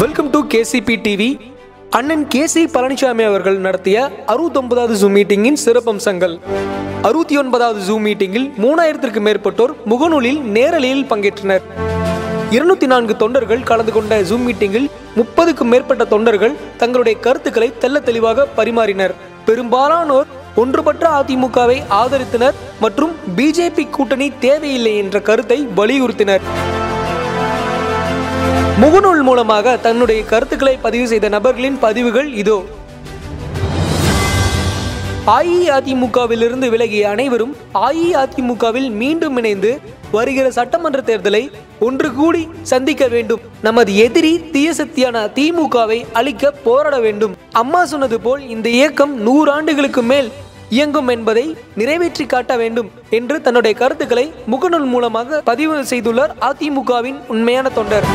Welcome to KCP TV. அண்ணன் கேசி பழனிசாமி அவர்கள் நடத்திய 69வது ஜூம் மீட்டிங்கின் சிறப்பம்சங்கள். 69வது ஜூம் மீட்டிங்கில் 3000க்கு மேற்பட்டோர் முகநூலில் நேரலையில் பங்கேற்றனர். 204 தொண்டர்கள் கலந்து கொண்ட ஜூம் மீட்டிங்கில் 30க்கும் மேற்பட்ட தொண்டர்கள் தங்களுடைய கருத்துக்களை தெல்ல தெளிவாக பரிமாறினர். பெரும்பாலானோர் ஒன்றுபட்ட அதிமுகவை ஆதரித்தனர் மற்றும் பிஜேபி கூட்டணி தேவையில்லை என்ற கருத்தை வலியுறுத்தினர். முகநூல் மூலமாக தன்னுடைய கருத்துக்களை பதிவு செய்த நபர்களின் பதிவுகள் இதோ. அஇஅதிமுகவிலிருந்து விலகிய அனைவரும் அஇஅதிமுகவில் மீண்டும் இணைந்து வருகிற சட்டமன்ற தேர்தலை ஒன்று கூடி சந்திக்க வேண்டும். நமது எதிரி தீயசக்தியான திமுகவை அழிக்க போராட வேண்டும். அம்மா சொன்னது போல் இந்த இயக்கம் 100 ஆண்டுகளுக்கு மேல் இயங்கும் என்பதை நிறைவேற்றி காட்ட வேண்டும் என்று தன்னுடைய கருத்துக்களை முகநூல் மூலமாக பதிவு செய்துள்ளார் அதிமுகவின் உண்மையான தொண்டர்.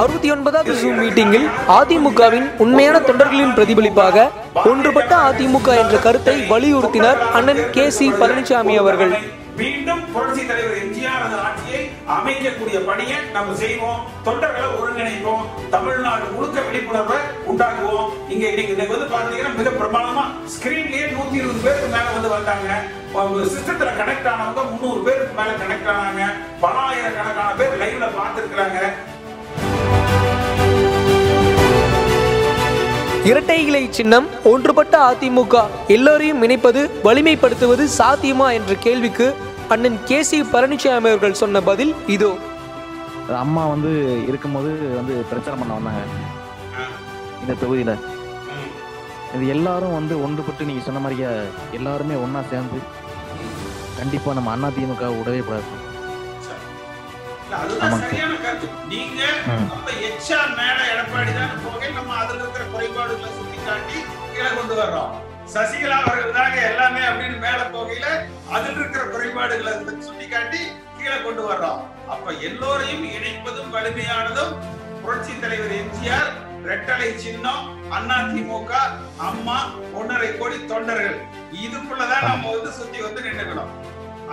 69வது ஜூம் மீட்டிங்கில் அதிமுகவின் உண்மையான தொண்டர்களின் பிரதிபலிப்பாக ஒன்றுபட்ட அதிமுக என்ற கருத்தை வலியுறுத்தினார் அண்ணன் கே சி பழனிசாமி அவர்கள். மீண்டும் புரட்சி தலைவர் எம்ஜிஆர் அந்த ஆட்சியை அமைக்கக்கூடிய பணியை நம்ம செய்வோம். தொண்டர்களை ஒருங்கிணைப்போம். தமிழ்நாடு முழுக்க விழிப்புணர்வை உண்டாக்குவோம். இங்க இன்னைக்கு வந்து பாத்தீங்கன்னா மிக பிரமாணமா ஸ்கிரீன்லயே 120 பேருக்கு மேல வந்து வந்தாங்க. சிஸ்டத்துல கனெக்ட் ஆனவங்க 300 பேருக்கு மேல கனெக்ட் ஆனாங்க. பல ஆயிரக்கணக்கான பேர் லைவ்ல பார்த்திருக்கிறாங்க. இரட்டை இலை சின்னம், ஒன்றுபட்ட அதிமுக, எல்லோரையும் இணைப்பது வலிமைப்படுத்துவது சாத்தியமா என்ற கேள்விக்கு அண்ணன் கே சி பழனிசாமி அவர்கள் சொன்ன பதில் இதோ. அம்மா வந்து இருக்கும்போது வந்து பிரச்சாரம் பண்ண வந்தாங்க இந்த தொகுதியில. இது எல்லாரும் வந்து ஒன்றுபட்டு நீங்க சொன்ன மாதிரியா எல்லாருமே ஒன்னா சேர்ந்து கண்டிப்பா நம்ம அண்ணா திமுக உடவே கூடாது. சசிகலா அவர்கள் தாங்க எல்லாமே அப்படின்னு மேல போகையில அதில் இருக்கிற குறைபாடுகளை சுட்டிக்காட்டி கீழே கொண்டு வர்றோம். அப்ப எல்லோரையும் இணைப்பதும் வலிமையானதும் புரட்சி தலைவர் எம்ஜிஆர், ரெட்டலை சின்னம், அதிமுக, அம்மா, 1.5 கோடி தொண்டர்கள், இதுக்குள்ளதான் நம்ம வந்து சுத்தி வந்து நின்றுக்கணும்.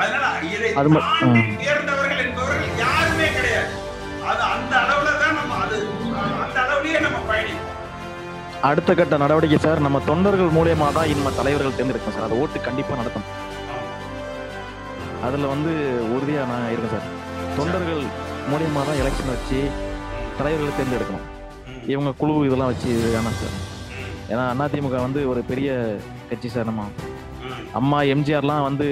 அதனால இதை தாண்டி உயர்ந்தவர்கள் என்பவர்கள் யாருமே கிடையாது. அது அந்த அளவுலதான் நம்ம அந்த அளவுலயே நம்ம பயணிப்போம். அடுத்த கட்ட நடவடிக்கை சார் நம்ம தொண்டர்கள் மூலமா தான் இன்னும் தலைவர்கள் தேர்ந்தெடுக்கும் சார். அது ஓட்டு கண்டிப்பா நடக்கும். அதுல வந்து உறுதியா நான் இருக்கேன் சார். தொண்டர்கள் மூலமா தான் எலெக்ஷன் வச்சு தலைவர்களை தேர்ந்தெடுக்கணும். இவங்க குழு இதெல்லாம் வச்சு வேணாம் சார். ஏன்னா அதிமுக வந்து ஒரு பெரிய கட்சி சார். நம்ம அம்மா எம்ஜிஆர்லாம் வந்து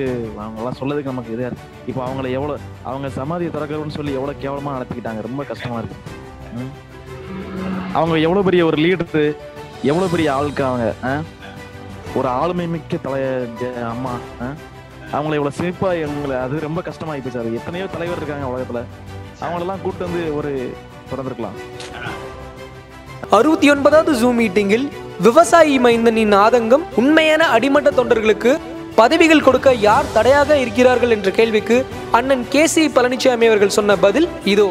அவங்கெல்லாம் சொல்லதுக்கு நமக்கு இதாக இருக்கு. இப்போ அவங்கள எவ்வளோ அவங்க சமாதியை திறக்கிறோன்னு சொல்லி எவ்வளோ கேவலமாக நடத்திக்கிட்டாங்க. ரொம்ப கஷ்டமாக இருக்கு. அவங்க எவ்வளோ பெரிய ஒரு லீடரு, எவ்வளோ பெரிய ஆளுக்கு அவங்க ஒரு ஆளுமை மிக்க அம்மா அவங்கள எவ்வளோ சிரிப்பாக எங்களை அது ரொம்ப கஷ்டமாக ஆகிப்போச்சு சார். எத்தனையோ தலைவர் இருக்காங்க உலகத்தில். அவங்களெல்லாம் கூப்பிட்டு வந்து ஒரு தொடர்ந்துருக்கலாம். 69வது ஜூம் மீட்டிங்கில் விவசாயி மைந்தனின் ஆதங்கம், உண்மையான அடிமட்ட தொண்டர்களுக்கு பதவிகள் கொடுக்க யார் தடையாக இருக்கிறார்கள் என்ற கேள்விக்கு அண்ணன் கே சி பழனிசாமி அவர்கள் சொன்ன பதில் இதோ.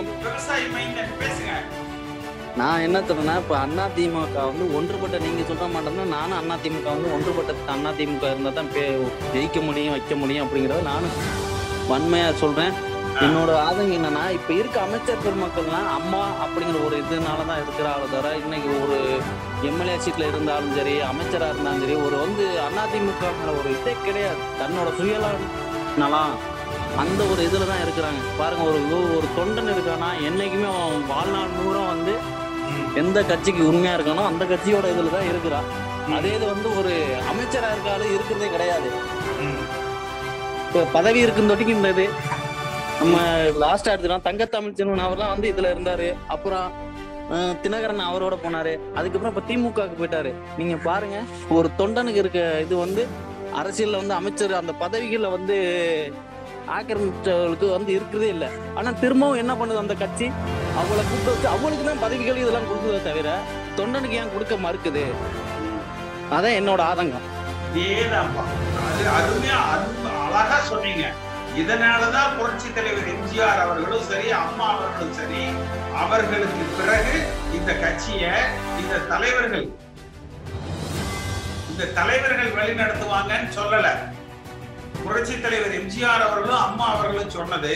நான் என்ன சொல்றேன்னா, இப்போ அதிமுக வந்து ஒன்றுபட்ட நீங்க சொல்ல மாட்டோம்னா நானும் அதிமுக வந்து ஒன்றுபட்ட அதிமுக இருந்தால் தான் ஜெயிக்க முடியும், வைக்க முடியும் அப்படிங்கிறத நானும் வன்மையா சொல்றேன். என்னோட ஆதங்கம் என்னன்னா, இப்ப இருக்க அமைச்சர் பெருமக்கள்லாம் அம்மா அப்படிங்கிற ஒரு இதனாலதான் இருக்கிற ஆளு தர. இன்னைக்கு ஒரு எம்எல்ஏ சீட்ல இருந்தாலும் சரி, அமைச்சரா இருந்தாலும் சரி, ஒரு வந்து அதிமுக ஒரு இதே கிடையாது. தன்னோட சுயலாம் அந்த ஒரு இதுலதான் இருக்கிறாங்க. பாருங்க, ஒரு தொண்டன் இருக்கானா என்னைக்குமே வாழ்நாள் பூரம் வந்து எந்த கட்சிக்கு உண்மையா இருக்கானோ அந்த கட்சியோட இதுலதான் இருக்கிறான். அதே இது வந்து ஒரு அமைச்சரா இருக்காலும் இருக்கிறதே கிடையாது. இப்போ பதவி இருக்குந்தோட்டிக்கு இந்த இது நம்ம லாஸ்டா எடுத்துக்கலாம். தங்கத்தமிழ்ச்செல்வன் அவர்லாம் வந்து இதுல இருந்தாரு. அப்புறம் தினகரன் அவரோட போனாரு. அதுக்கப்புறம் இப்ப திமுகவுக்கு போயிட்டாரு. நீங்க பாருங்க, ஒரு தொண்டனுக்கு இருக்க இது வந்து அரசியல்ல வந்து அமைச்சர் அந்த பதவிகளை வந்து ஆக்கிரமிச்சவர்களுக்கு வந்து இருக்கிறதே இல்லை. ஆனா திரும்பவும் என்ன பண்ணுது அந்த கட்சி? அவங்கள கூப்பிட்டு வச்சு அவங்களுக்கு தான் பதவிகள் இதெல்லாம் கொடுக்குறத தவிர தொண்டனுக்கு ஏன் கொடுக்க மறுக்குது? அதான் என்னோட ஆதங்கம். அழகா சொன்னீங்க. இதனாலதான் புரட்சி தலைவர் எம்ஜிஆர் அவர்களும் சரி, அம்மா அவர்களும் சரி, அவர்களுக்கு பிறகு இந்த கட்சியை இந்த தலைவர்கள் வழி நடத்துவாங்கன்னு சொல்லல. புரட்சி தலைவர் எம்ஜிஆர் அவர்களும் அம்மா அவர்களும் சொன்னது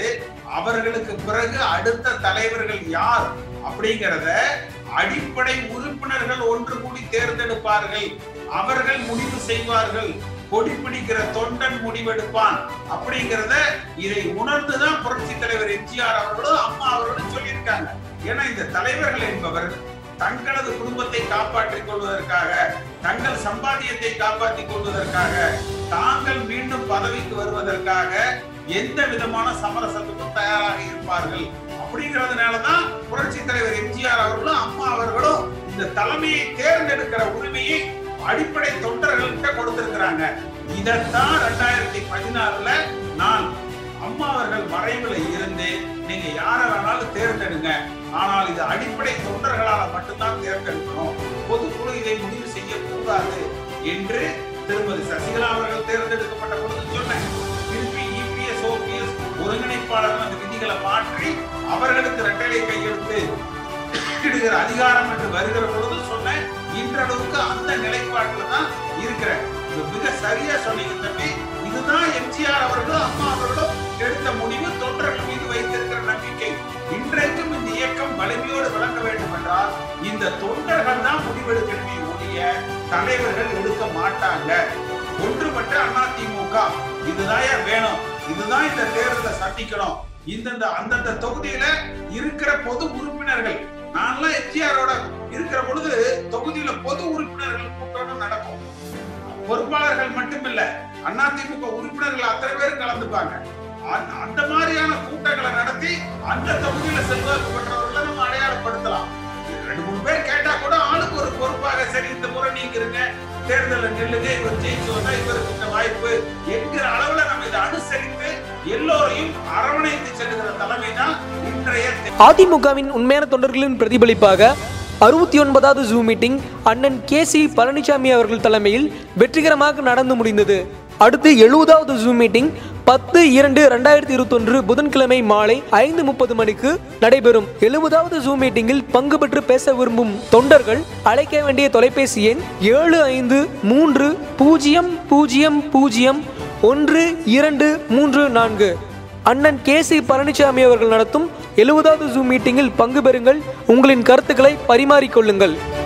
அவர்களுக்கு பிறகு அடுத்த தலைவர்கள் யார் அப்படிங்கறதை அடிப்படை உறுப்பினர்கள் ஒன்று கூடி தேர்ந்தெடுப்பார்கள், அவர்கள் முடிவு செய்வார்கள், கொடி பிடிக்கிற தொண்டன் முடிவெடுப்பான் அப்படிங்கறத இதை உணர்ந்துதான் புரட்சி தலைவர் எம்ஜிஆர் அவர்களும் அம்மா அவர்களும் சொல்லியிருக்காங்க. ஏன்னா இந்த தலைவர்கள் என்பவர்கள் தங்களது குடும்பத்தை காப்பாற்றிக் கொள்வதற்காக, தங்கள் சம்பாத்தியத்தை காப்பாற்றிக் கொள்வதற்காக, தாங்கள் மீண்டும் பதவிக்கு வருவதற்காக எந்த விதமான சமரசத்துக்கும் தயாராக இருப்பார்கள். அப்படிங்கிறதுனாலதான் புரட்சி தலைவர் எம்ஜிஆர் அவர்களும் அம்மா அவர்களும் இந்த தலைமையை தேர்ந்தெடுக்கிற உரிமையை அடிப்படை தொண்டர்கள்கிட்ட கொடுத்திருக்கிறாங்க. இதத்தான் 2016ல நான் அம்மா அவர்கள் மறைவுல இருந்து நீங்க யார வேணாலும் தேர்ந்தெடுங்க, ஆனால் இது அடிப்படை தொண்டர்களால் மட்டும்தான் தேர்ந்தெடுக்கணும், பொதுக்குழு இதை முடிவு செய்யக்கூடாது என்று திருமதி சசிகலா அவர்கள் தேர்ந்தெடுக்கப்பட்ட பொழுது சொன்னேன். திருப்பி இபிஎஸ் ஓபிஎஸ் ஒருங்கிணைப்பாளர்கள் அந்த விதிகளை மாற்றி அவர்களுக்கு இரட்டையை கையெழுத்து இடுகிற அதிகாரம் என்று வருகிற பொழுது சொன்னேன். இன்றளவுக்கு அந்த நிலைப்பாட்டில் தான் இருக்கிற மிக சரியா சொன்னீங்க தம்பி. இதுதான் எம்ஜிஆர் அவர்களும் அம்மா அவர்களும் எடுத்த முடிவு, தொண்டர்கள் மீது வைத்திருக்கிற நம்பிக்கை. இன்றைக்கும் இந்த இயக்கம் வலிமையோடு விளங்க வேண்டும் என்றால் இந்த தொண்டர்கள் தான் முடிவெடுக்கணுமே ஒழிய தலைவர்கள் எடுக்க மாட்டாங்க. ஒன்றுபட்ட அதிமுக இதுதான் வேணும், இதுதான் இந்த தேர்தலை சந்திக்கணும். இந்தந்த அந்தந்த தொகுதியில இருக்கிற பொது உறுப்பினர்கள், நான்லாம் எம்ஜிஆரோட இருக்கிற பொழுது தொகுதியில பொது உறுப்பினர்கள் கூட்டம் நடக்கும், பொறுப்பாளர்கள் மட்டுமில்ல அதிமுக உறுப்பினர்கள் அத்தனை பேரும் கலந்துப்பாங்க. அந்த மாதிரியான கூட்டங்களை நடத்தி அந்த தொகுதியில செல்வாக்கு பெற்றவர்களை நம்ம அடையாளப்படுத்தலாம். 2-3 பேர் கேட்டா கூட ஆளுக்கு ஒரு பொறுப்பாக, சரி இந்த முறை நீங்க இருங்க, தேர்தலில் நெல்லுங்க, இவர் ஜெயிச்சு வந்தா இவருக்கு இந்த வாய்ப்பு என்கிற அளவுல நம்ம இதை அனுசரித்து எல்லோரையும் அரவணைத்து செல்கிற தலைமை தான் இன்றைய அதிமுகவின் உண்மையான தொண்டர்களின் பிரதிபலிப்பாக 69வது ஜூம் மீட்டிங் அண்ணன் KC பழனிசாமி அவர்கள் தலைமையில் வெற்றிகரமாக நடந்து முடிந்தது. அடுத்து 70வது ஜூம் மீட்டிங் 10/2/2021 புதன்கிழமை மாலை 5:30 மணிக்கு நடைபெறும். 70வது ஜூம் மீட்டிங்கில் பங்கு பெற்று பேச விரும்பும் தொண்டர்கள் அழைக்க வேண்டிய தொலைபேசி எண் 7530000123 4. அண்ணன் KC பழனிசாமி அவர்கள் நடத்தும் 70வது ஜூம் மீட்டிங்கில் பங்கு பெறுங்கள். உங்களின் கருத்துக்களை பரிமாறிக்கொள்ளுங்கள்.